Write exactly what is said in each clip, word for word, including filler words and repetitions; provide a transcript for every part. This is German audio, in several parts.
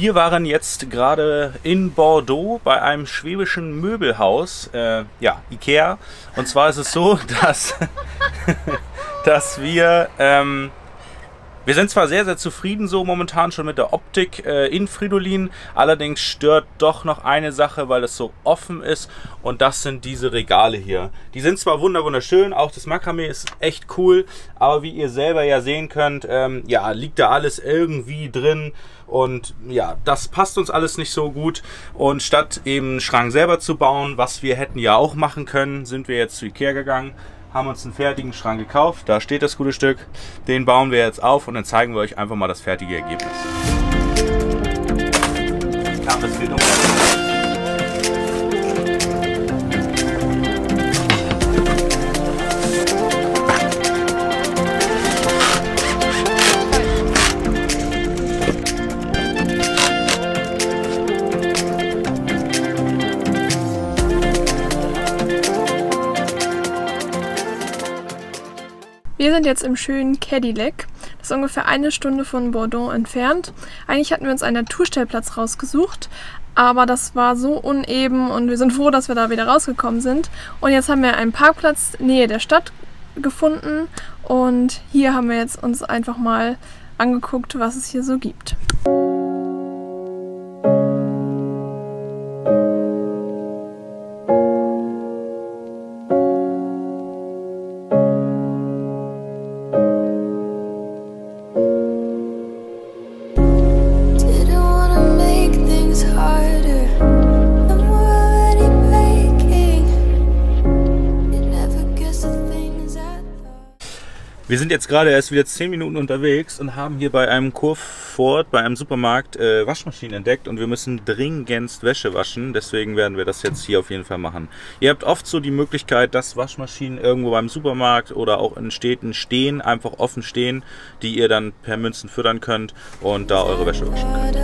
Wir waren jetzt gerade in Bordeaux bei einem schwäbischen Möbelhaus, äh, ja, Ikea. Und zwar ist es so, dass, dass wir, ähm, wir sind zwar sehr, sehr zufrieden so momentan schon mit der Optik äh, in Fridolin, allerdings stört doch noch eine Sache, weil es so offen ist, und das sind diese Regale hier. Die sind zwar wunderschön, auch das Makramee ist echt cool, aber wie ihr selber ja sehen könnt, ähm, ja, liegt da alles irgendwie drin und ja, das passt uns alles nicht so gut, und statt eben einen Schrank selber zu bauen, was wir hätten ja auch machen können, sind wir jetzt zu Ikea gegangen. Haben uns einen fertigen Schrank gekauft, da steht das gute Stück, den bauen wir jetzt auf und dann zeigen wir euch einfach mal das fertige Ergebnis. Wir sind jetzt im schönen Cadillac, das ist ungefähr eine Stunde von Bordeaux entfernt. Eigentlich hatten wir uns einen Naturstellplatz rausgesucht, aber das war so uneben und wir sind froh, dass wir da wieder rausgekommen sind. Und jetzt haben wir einen Parkplatz in der Nähe der Stadt gefunden und hier haben wir jetzt uns einfach mal angeguckt, was es hier so gibt. Wir sind jetzt gerade erst wieder zehn Minuten unterwegs und haben hier bei einem Carrefour, bei einem Supermarkt, äh, Waschmaschinen entdeckt und wir müssen dringendst Wäsche waschen. Deswegen werden wir das jetzt hier auf jeden Fall machen. Ihr habt oft so die Möglichkeit, dass Waschmaschinen irgendwo beim Supermarkt oder auch in Städten stehen, einfach offen stehen, die ihr dann per Münzen füttern könnt und da eure Wäsche waschen könnt.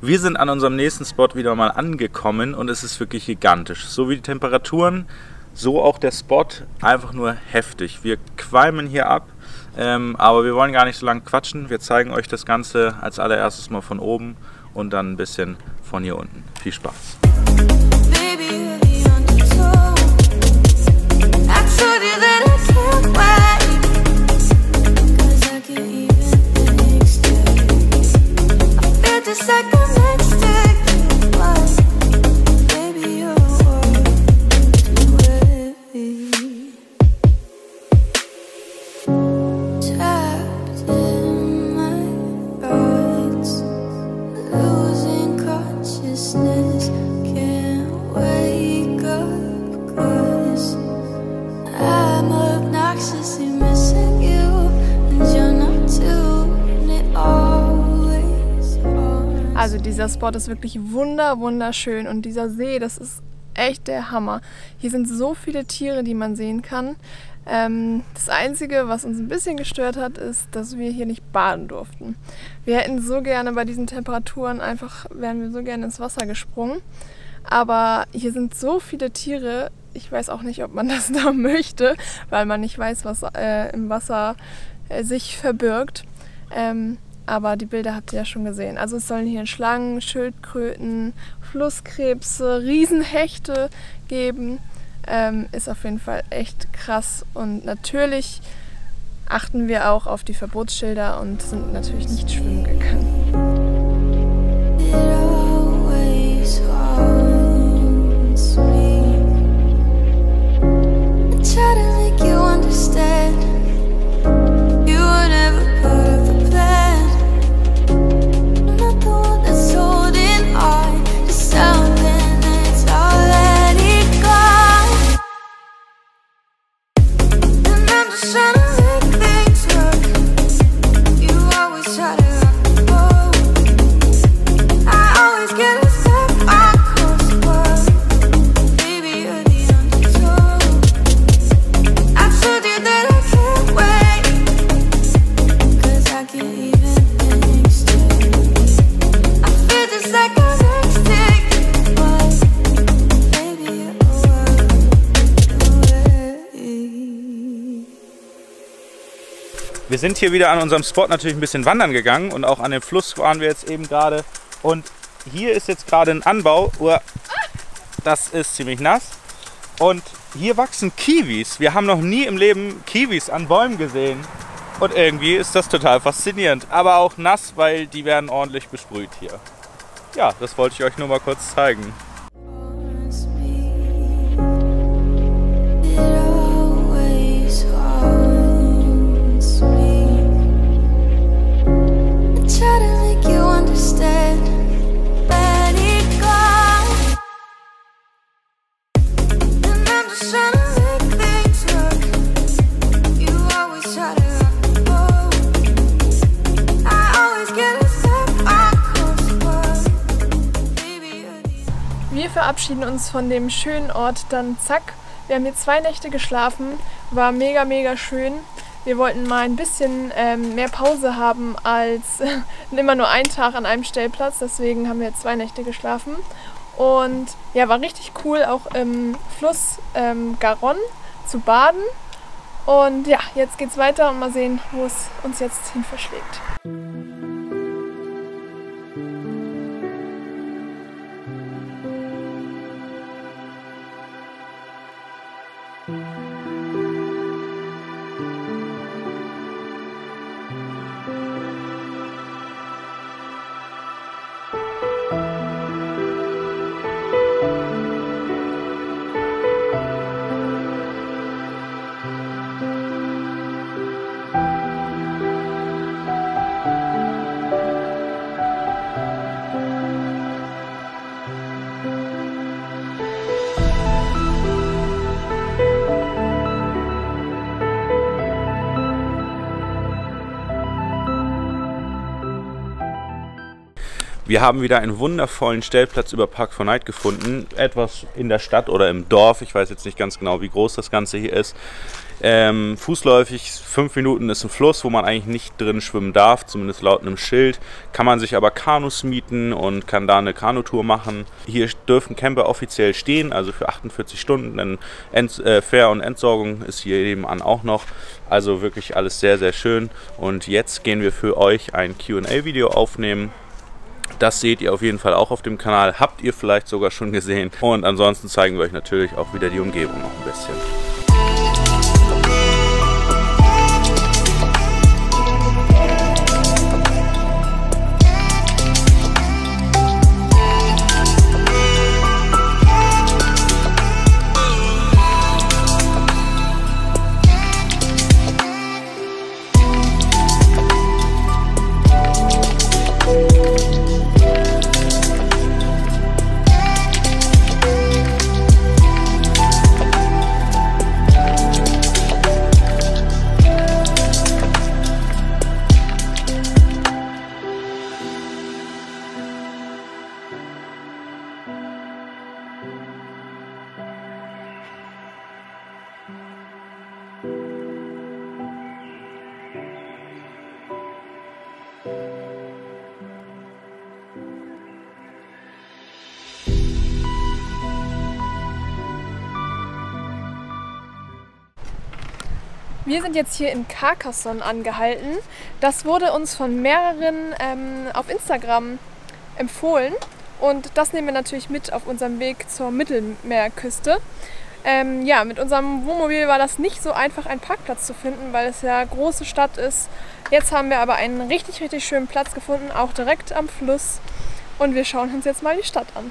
Wir sind an unserem nächsten Spot wieder mal angekommen und es ist wirklich gigantisch. So wie die Temperaturen, so auch der Spot, einfach nur heftig. Wir qualmen hier ab, ähm, aber wir wollen gar nicht so lange quatschen. Wir zeigen euch das Ganze als allererstes mal von oben und dann ein bisschen von hier unten. Viel Spaß! Also dieser Spot ist wirklich wunder, wunderschön und dieser See, das ist echt der Hammer. Hier sind so viele Tiere, die man sehen kann. Ähm, das Einzige, was uns ein bisschen gestört hat, ist, dass wir hier nicht baden durften. Wir hätten so gerne bei diesen Temperaturen einfach, wären wir so gerne ins Wasser gesprungen. Aber hier sind so viele Tiere, ich weiß auch nicht, ob man das da möchte, weil man nicht weiß, was äh, im Wasser äh, sich verbirgt. Ähm, Aber die Bilder habt ihr ja schon gesehen. Also es sollen hier Schlangen, Schildkröten, Flusskrebse, Riesenhechte geben. Ähm, ist auf jeden Fall echt krass. Und natürlich achten wir auch auf die Verbotsschilder und sind natürlich nicht schwimmen gegangen. Wir sind hier wieder an unserem Spot natürlich ein bisschen wandern gegangen und auch an dem Fluss waren wir jetzt eben gerade. Und hier ist jetzt gerade ein Anbau. Das ist ziemlich nass. Und hier wachsen Kiwis. Wir haben noch nie im Leben Kiwis an Bäumen gesehen. Und irgendwie ist das total faszinierend. Aber auch nass, weil die werden ordentlich besprüht hier. Ja, das wollte ich euch nur mal kurz zeigen. Wir verabschieden uns von dem schönen Ort dann zack. Wir haben hier zwei Nächte geschlafen, war mega mega schön. Wir wollten mal ein bisschen ähm, mehr Pause haben als immer nur einen Tag an einem Stellplatz. Deswegen haben wir zwei Nächte geschlafen. Und ja, war richtig cool, auch im Fluss ähm, Garonne zu baden. Und ja, jetzt geht's weiter und mal sehen, wo es uns jetzt hin verschlägt. Wir haben wieder einen wundervollen Stellplatz über Park for Night gefunden, etwas in der Stadt oder im Dorf, ich weiß jetzt nicht ganz genau, wie groß das Ganze hier ist. Ähm, fußläufig fünf Minuten ist ein Fluss, wo man eigentlich nicht drin schwimmen darf, zumindest laut einem Schild. Kann man sich aber Kanus mieten und kann da eine Kanutour machen. Hier dürfen Camper offiziell stehen, also für achtundvierzig Stunden. Denn Ent äh, Fähr- und Entsorgung ist hier nebenan auch noch. Also wirklich alles sehr, sehr schön. Und jetzt gehen wir für euch ein Q und A-Video aufnehmen. Das seht ihr auf jeden Fall auch auf dem Kanal, habt ihr vielleicht sogar schon gesehen. Und ansonsten zeigen wir euch natürlich auch wieder die Umgebung noch ein bisschen. Wir sind jetzt hier in Carcassonne angehalten. Das wurde uns von mehreren ähm, auf Instagram empfohlen und das nehmen wir natürlich mit auf unserem Weg zur Mittelmeerküste. Ähm, ja, mit unserem Wohnmobil war das nicht so einfach, einen Parkplatz zu finden, weil es ja eine große Stadt ist. Jetzt haben wir aber einen richtig, richtig schönen Platz gefunden, auch direkt am Fluss. Und wir schauen uns jetzt mal die Stadt an.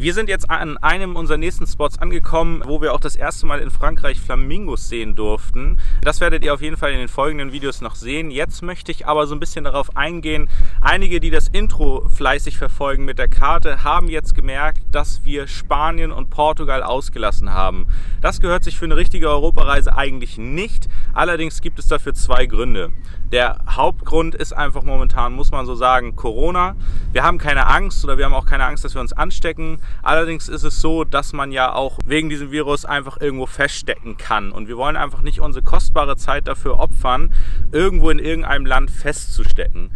Wir sind jetzt an einem unserer nächsten Spots angekommen, wo wir auch das erste Mal in Frankreich Flamingos sehen durften. Das werdet ihr auf jeden Fall in den folgenden Videos noch sehen. Jetzt möchte ich aber so ein bisschen darauf eingehen. Einige, die das Intro fleißig verfolgen mit der Karte, haben jetzt gemerkt, dass wir Spanien und Portugal ausgelassen haben. Das gehört sich für eine richtige Europareise eigentlich nicht. Allerdings gibt es dafür zwei Gründe. Der Hauptgrund ist einfach momentan, muss man so sagen, Corona. Wir haben keine Angst oder wir haben auch keine Angst, dass wir uns anstecken. Allerdings ist es so, dass man ja auch wegen diesem Virus einfach irgendwo feststecken kann. Und wir wollen einfach nicht unsere kostbare Zeit dafür opfern, irgendwo in irgendeinem Land festzustecken.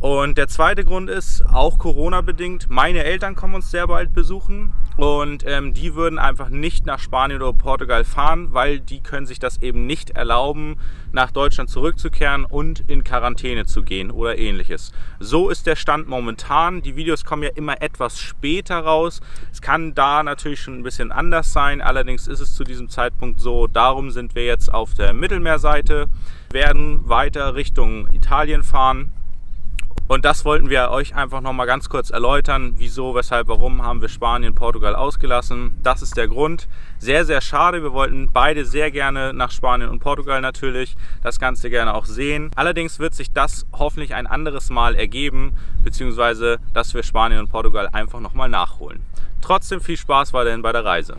Und der zweite Grund ist, auch Corona-bedingt, meine Eltern kommen uns sehr bald besuchen und ähm, die würden einfach nicht nach Spanien oder Portugal fahren, weil die können sich das eben nicht erlauben, nach Deutschland zurückzukehren und in Quarantäne zu gehen oder ähnliches. So ist der Stand momentan. Die Videos kommen ja immer etwas später raus. Es kann da natürlich schon ein bisschen anders sein, allerdings ist es zu diesem Zeitpunkt so. Darum sind wir jetzt auf der Mittelmeerseite, werden weiter Richtung Italien fahren. Und das wollten wir euch einfach nochmal ganz kurz erläutern, wieso, weshalb, warum haben wir Spanien, Portugal ausgelassen. Das ist der Grund. Sehr, sehr schade. Wir wollten beide sehr gerne nach Spanien und Portugal natürlich das Ganze gerne auch sehen. Allerdings wird sich das hoffentlich ein anderes Mal ergeben, beziehungsweise dass wir Spanien und Portugal einfach nochmal nachholen. Trotzdem viel Spaß weiterhin bei der Reise.